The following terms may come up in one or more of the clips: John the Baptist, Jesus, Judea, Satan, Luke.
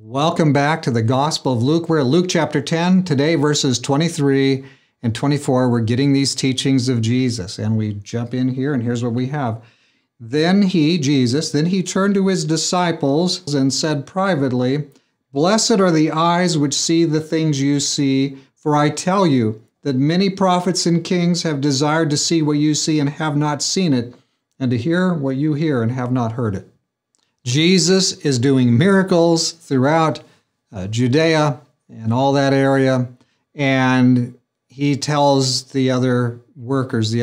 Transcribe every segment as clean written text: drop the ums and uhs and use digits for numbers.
Welcome back to the Gospel of Luke. We're at Luke chapter 10. Today, verses 23 and 24, we're getting these teachings of Jesus. And we jump in here, and here's what we have. Then he, Jesus, turned to his disciples and said privately, "Blessed are the eyes which see the things you see, for I tell you that many prophets and kings have desired to see what you see and have not seen it, and to hear what you hear and have not heard it." Jesus is doing miracles throughout Judea and all that area, and he tells his other workers,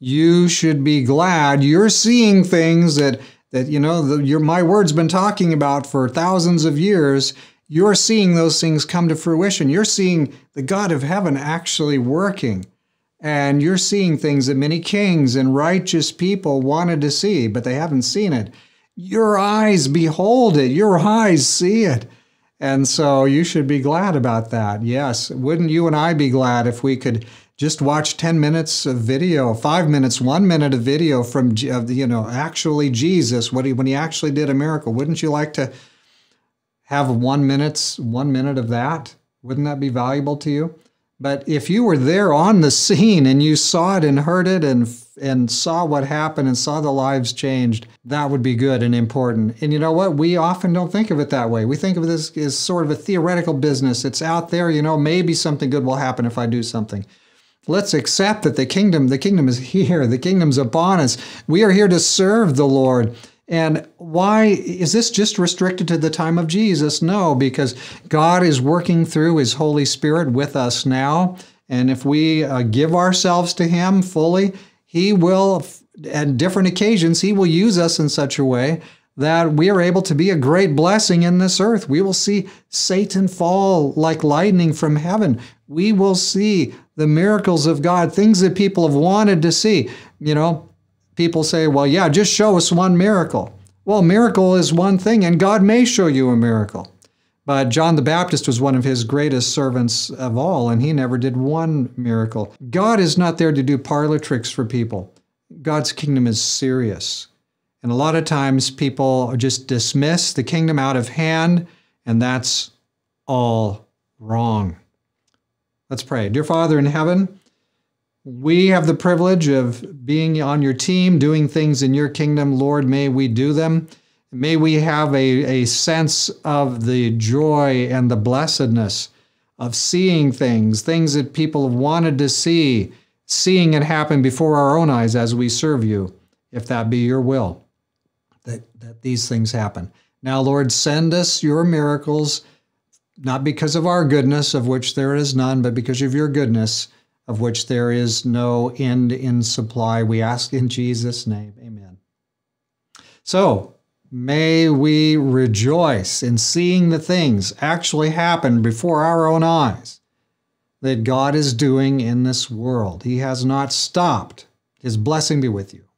"You should be glad you're seeing things that my word's been talking about for thousands of years. You're seeing those things come to fruition. You're seeing the God of heaven actually working. And you're seeing things that many kings and righteous people wanted to see, but they haven't seen it. Your eyes behold it. Your eyes see it. And so you should be glad about that." Yes, wouldn't you and I be glad if we could just watch 10 minutes of video, 5 minutes, 1 minute of video from, actually Jesus, when he actually did a miracle? Wouldn't you like to have 1 minute of that? Wouldn't that be valuable to you? But if you were there on the scene and you saw it and heard it and saw what happened and saw the lives changed, that would be good and important. And you know what? We often don't think of it that way. We think of this as sort of a theoretical business. It's out there, maybe something good will happen if I do something. Let's accept that the kingdom is here. The kingdom's upon us. We are here to serve the Lord. And why is this just restricted to the time of Jesus? No, because God is working through his Holy Spirit with us now. And if we give ourselves to him fully, he will, at different occasions, he will use us in such a way that we are able to be a great blessing in this earth. We will see Satan fall like lightning from heaven. We will see the miracles of God, things that people have wanted to see. People say, "Well, yeah, just show us one miracle." Well, miracle is one thing, and God may show you a miracle. But John the Baptist was one of his greatest servants of all, and he never did one miracle. God is not there to do parlor tricks for people. God's kingdom is serious. And a lot of times people just dismiss the kingdom out of hand, and that's all wrong. Let's pray. Dear Father in heaven, we have the privilege of being on your team, doing things in your kingdom. Lord, may we do them. May we have a sense of the joy and the blessedness of seeing things that people have wanted to see, seeing it happen before our own eyes as we serve you, if that be your will, that these things happen. Now, Lord, send us your miracles, not because of our goodness, of which there is none, but because of your goodness, of which there is no end in supply. We ask in Jesus' name, amen. So, may we rejoice in seeing the things actually happen before our own eyes that God is doing in this world. He has not stopped. His blessing be with you.